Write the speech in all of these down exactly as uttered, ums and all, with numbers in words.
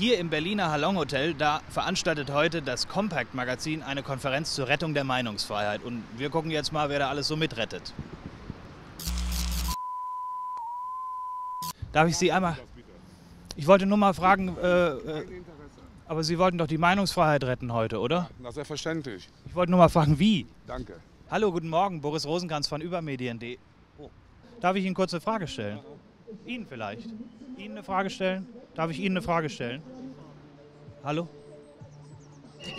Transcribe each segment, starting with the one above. Hier im Berliner Halong Hotel, da veranstaltet heute das Compact-Magazin eine Konferenz zur Rettung der Meinungsfreiheit. Und wir gucken jetzt mal, wer da alles so mitrettet. Darf ich Sie einmal... Ich wollte nur mal fragen, äh, äh, aber Sie wollten doch die Meinungsfreiheit retten heute, oder? Na, selbstverständlich. Ich wollte nur mal fragen, wie? Danke. Hallo, guten Morgen, Boris Rosenkranz von Übermedien punkt de. Oh. Darf ich Ihnen kurz eine Frage stellen? Ihnen vielleicht? Ihnen eine Frage stellen? Darf ich Ihnen eine Frage stellen? Hallo?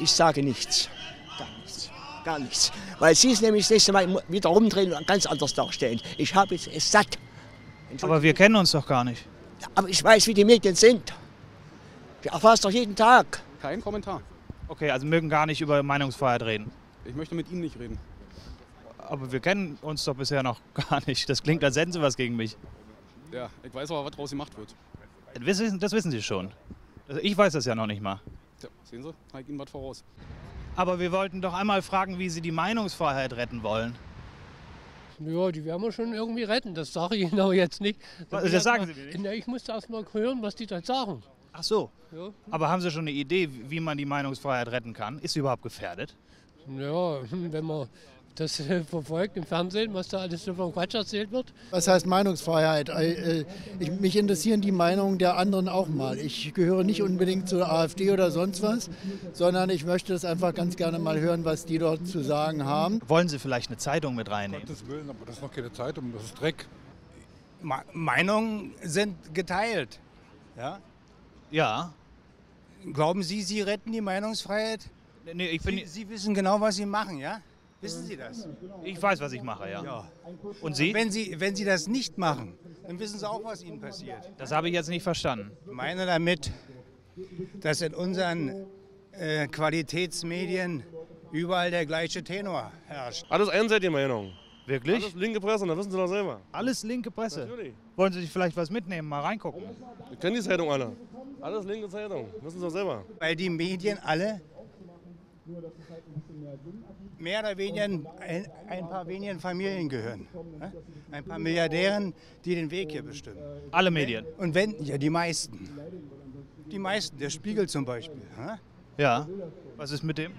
Ich sage nichts. Gar nichts. Gar nichts. Weil Sie es nämlich das nächste Mal wieder rumdrehen und ganz anders darstellen. Ich habe jetzt es satt. Aber wir kennen uns doch gar nicht. Aber ich weiß, wie die Medien sind. Wir erfahren es doch jeden Tag. Kein Kommentar. Okay, also mögen gar nicht über Meinungsfreiheit reden. Ich möchte mit Ihnen nicht reden. Aber wir kennen uns doch bisher noch gar nicht. Das klingt, als hätten Sie was gegen mich. Ja, ich weiß aber, was draus gemacht wird. Das wissen Sie schon. Ich weiß das ja noch nicht mal. Ja, sehen Sie, habe ich Ihnen was voraus. Aber wir wollten doch einmal fragen, wie Sie die Meinungsfreiheit retten wollen. Ja, die werden wir schon irgendwie retten, das sage ich Ihnen aber jetzt nicht. Das, das sagen mal, Sie mir nicht? Ich musste erst mal hören, was die da sagen. Ach so, ja. Aber haben Sie schon eine Idee, wie man die Meinungsfreiheit retten kann? Ist sie überhaupt gefährdet? Ja, wenn man das verfolgt im Fernsehen, was da alles so von Quatsch erzählt wird. Was heißt Meinungsfreiheit? Ich, mich interessieren die Meinungen der anderen auch mal. Ich gehöre nicht unbedingt zur AfD oder sonst was, sondern ich möchte das einfach ganz gerne mal hören, was die dort zu sagen haben. Wollen Sie vielleicht eine Zeitung mit reinnehmen? Um Gottes Willen, aber das ist noch keine Zeitung, das ist Dreck. Ma- Meinungen sind geteilt. Ja? Ja. Glauben Sie, Sie retten die Meinungsfreiheit? Nee, ich bin Sie, Sie wissen genau, was Sie machen, ja? Wissen Sie das? Ich weiß, was ich mache, ja. ja. Und Sie? Wenn Sie, wenn Sie das nicht machen, dann wissen Sie auch, was Ihnen passiert. Das habe ich jetzt nicht verstanden. Ich meine damit, dass in unseren äh, Qualitätsmedien überall der gleiche Tenor herrscht. Alles einseitige Meinung. Wirklich? Alles linke Presse, das wissen Sie doch selber. Alles linke Presse? Natürlich. Wollen Sie sich vielleicht was mitnehmen, mal reingucken? Ich kenne die Zeitung alle. Alles linke Zeitung, wissen Sie doch selber. Weil die Medien alle... mehr oder weniger ein, ein paar wenigen Familien gehören. Ne? Ein paar Milliardären, die den Weg hier bestimmen. Alle Medien? Und wenn, ja, die meisten. Die meisten, der Spiegel zum Beispiel. Ne? Ja, was ist mit dem?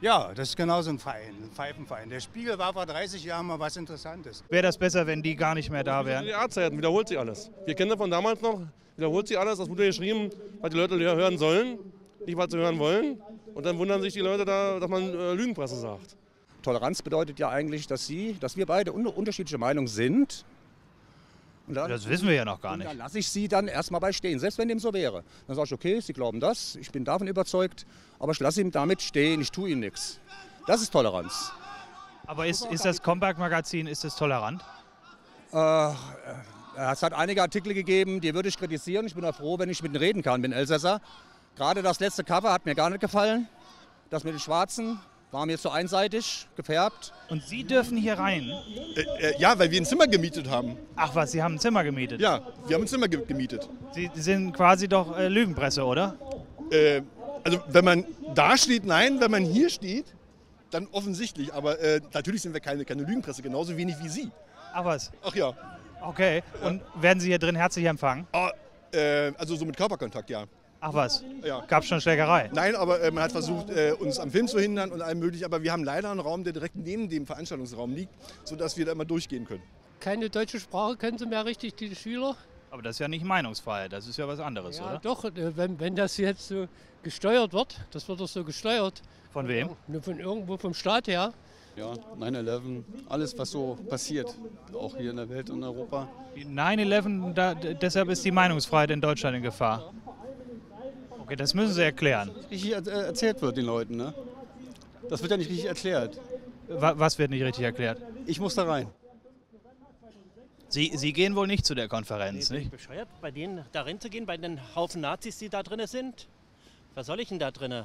Ja, das ist genauso ein Verein, ein Pfeifenverein. Der Spiegel war vor dreißig Jahren mal was Interessantes. Wäre das besser, wenn die gar nicht mehr da wären? Die A-Zeiten, wiederholt sich alles. Wir kennen das von damals noch, wiederholt sich alles. Das wurde geschrieben, was die Leute hören sollen, nicht was sie hören wollen. Und dann wundern sich die Leute, da, dass man äh, Lügenpresse sagt. Toleranz bedeutet ja eigentlich, dass Sie, dass wir beide un unterschiedliche Meinung sind. Und dann, das wissen wir ja noch gar nicht. Und dann lasse ich Sie dann erstmal bei stehen, selbst wenn dem so wäre. Dann sage ich, okay, Sie glauben das, ich bin davon überzeugt, aber ich lasse ihn damit stehen, ich tue Ihnen nichts. Das ist Toleranz. Aber ist, ist das Compact-Magazin, ist das tolerant? Äh, es hat einige Artikel gegeben, die würde ich kritisieren. Ich bin auch froh, wenn ich mit Ihnen reden kann, bin Elsässer. Gerade das letzte Cover hat mir gar nicht gefallen. Das mit den Schwarzen war mir zu einseitig gefärbt. Und Sie dürfen hier rein? Äh, äh, ja, weil wir ein Zimmer gemietet haben. Ach was, Sie haben ein Zimmer gemietet? Ja, wir haben ein Zimmer ge gemietet. Sie sind quasi doch äh, Lügenpresse, oder? Äh, also wenn man da steht, nein. Wenn man hier steht, dann offensichtlich. Aber äh, natürlich sind wir keine, keine Lügenpresse, genauso wenig wie Sie. Ach was? Ach ja. Okay, und ja. Werden Sie hier drin herzlich empfangen? Oh, äh, also so mit Körperkontakt, ja. Ach was, ja. Gab es schon Schlägerei? Nein, aber äh, man hat versucht, äh, uns am Film zu hindern und allem möglich. Aber wir haben leider einen Raum, der direkt neben dem Veranstaltungsraum liegt, sodass wir da immer durchgehen können. Keine deutsche Sprache können Sie mehr richtig, die Schüler. Aber das ist ja nicht Meinungsfreiheit, das ist ja was anderes, ja, oder? Ja doch, wenn, wenn das jetzt so gesteuert wird, das wird doch so gesteuert. Von wem? Nur von irgendwo vom Staat her. Ja, neun elf, alles was so passiert, auch hier in der Welt und in Europa. neun elf, deshalb ist die Meinungsfreiheit in Deutschland in Gefahr. Okay, das müssen Sie erklären. Das nicht richtig erzählt wird den Leuten, ne? Das wird ja nicht richtig erklärt. Was wird nicht richtig erklärt? Ich muss da rein. Sie, Sie gehen wohl nicht zu der Konferenz, nee, nicht? Bin ich bescheuert, bei denen da reinzugehen, bei den Haufen Nazis, die da drin sind? Was soll ich denn da drin?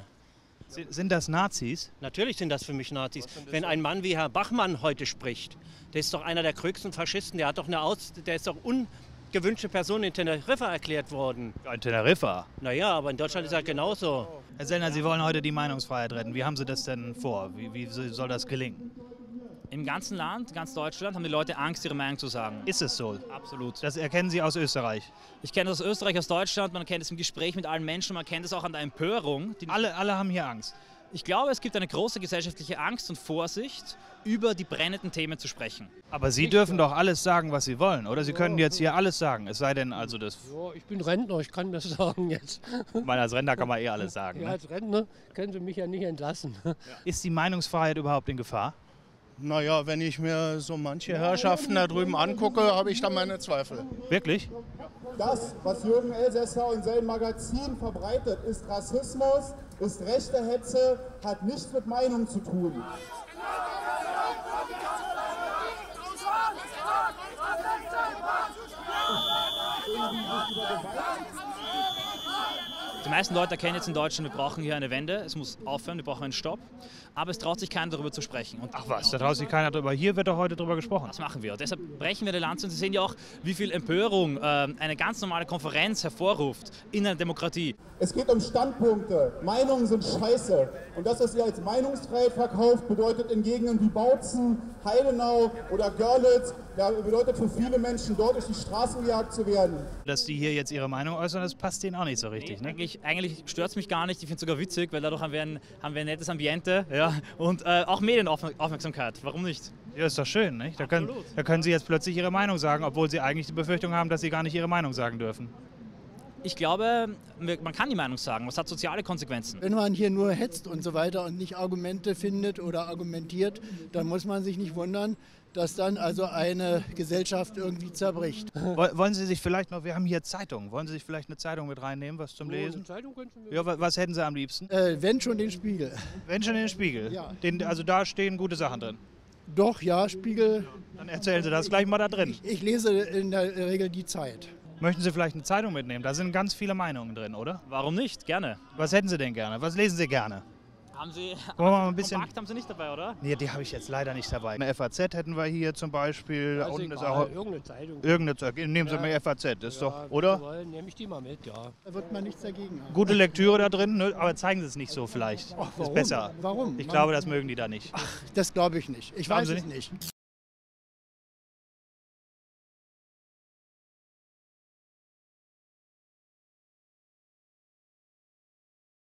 Sind das Nazis? Natürlich sind das für mich Nazis. Wenn ein Mann wie Herr Bachmann heute spricht, der ist doch einer der größten Faschisten, der hat doch eine Aus... der ist doch un... gewünschte Person in Teneriffa erklärt worden. In Teneriffa? Naja, aber in Deutschland ist das genauso. Herr Sellner, Sie wollen heute die Meinungsfreiheit retten. Wie haben Sie das denn vor? Wie, wie soll das gelingen? Im ganzen Land, ganz Deutschland, haben die Leute Angst, ihre Meinung zu sagen. Ist es so? Absolut. Das erkennen Sie aus Österreich? Ich kenne das aus Österreich, aus Deutschland, man kennt es im Gespräch mit allen Menschen, man kennt es auch an der Empörung. Die alle, alle haben hier Angst. Ich glaube, es gibt eine große gesellschaftliche Angst und Vorsicht, über die brennenden Themen zu sprechen. Aber Sie dürfen doch alles sagen, was Sie wollen, oder? Sie können jetzt hier alles sagen, es sei denn also das... Ja, ich bin Rentner, ich kann das sagen jetzt. Ich meine, als Rentner kann man eh alles sagen. Ja, ne? Als Rentner können Sie mich ja nicht entlassen. Ja. Ist die Meinungsfreiheit überhaupt in Gefahr? Naja, wenn ich mir so manche Herrschaften da drüben angucke, habe ich da meine Zweifel. Wirklich? Das, was Jürgen Elsässer in seinem Magazin verbreitet, ist Rassismus, ist rechte Hetze, hat nichts mit Meinung zu tun. Die meisten Leute erkennen jetzt in Deutschland, wir brauchen hier eine Wende, es muss aufhören, wir brauchen einen Stopp. Aber es traut sich keiner, darüber zu sprechen. Und ach was, da traut sich keiner darüber. Hier wird doch heute darüber gesprochen. Das machen wir. Und deshalb brechen wir die Lanze. Und Sie sehen ja auch, wie viel Empörung äh, eine ganz normale Konferenz hervorruft in einer Demokratie. Es geht um Standpunkte. Meinungen sind scheiße. Und das, was ihr als Meinungsfreiheit verkauft, bedeutet in Gegenden wie Bautzen, Heidenau oder Görlitz, da bedeutet für viele Menschen, dort durch die Straßen gejagt zu werden. Dass die hier jetzt ihre Meinung äußern, das passt denen auch nicht so richtig, nee, ne? Eigentlich, eigentlich stört es mich gar nicht, ich finde es sogar witzig, weil dadurch haben wir ein, haben wir ein nettes Ambiente, ja, und äh, auch Medienaufmerksamkeit, warum nicht? Ja, ist doch schön, nicht? Da können, da können Sie jetzt plötzlich Ihre Meinung sagen, obwohl Sie eigentlich die Befürchtung haben, dass Sie gar nicht Ihre Meinung sagen dürfen. Ich glaube, man kann die Meinung sagen, was hat soziale Konsequenzen. Wenn man hier nur hetzt und so weiter und nicht Argumente findet oder argumentiert, dann muss man sich nicht wundern, dass dann also eine Gesellschaft irgendwie zerbricht. Wollen Sie sich vielleicht noch, wir haben hier Zeitungen, wollen Sie sich vielleicht eine Zeitung mit reinnehmen, was zum Lesen? Eine Zeitung könnten wir. Ja, was hätten Sie am liebsten? Äh, wenn schon den Spiegel. Wenn schon den Spiegel? Ja. Den, also da stehen gute Sachen drin? Doch, ja, Spiegel. Dann erzählen Sie das gleich mal da drin. Ich, ich lese in der Regel die Zeit. Möchten Sie vielleicht eine Zeitung mitnehmen? Da sind ganz viele Meinungen drin, oder? Warum nicht? Gerne. Was hätten Sie denn gerne? Was lesen Sie gerne? Haben Sie, mal ein bisschen Kompakt haben Sie nicht dabei, oder? Nee, die habe ich jetzt leider nicht dabei. Eine F A Z hätten wir hier zum Beispiel. Also unten ist auch irgendeine Zeitung. Irgendeine Zeitung. Nehmen Sie ja. mal F A Z, ist ja, doch, oder? Wollen, nehme ich die mal mit, ja. Da wird man nichts dagegen haben. Gute Lektüre da drin, ne? Aber zeigen Sie es nicht so vielleicht. Ach, warum? Ist besser. Warum? Ich man glaube, das mögen die da nicht. Ach, das glaube ich nicht. Ich weiß es nicht.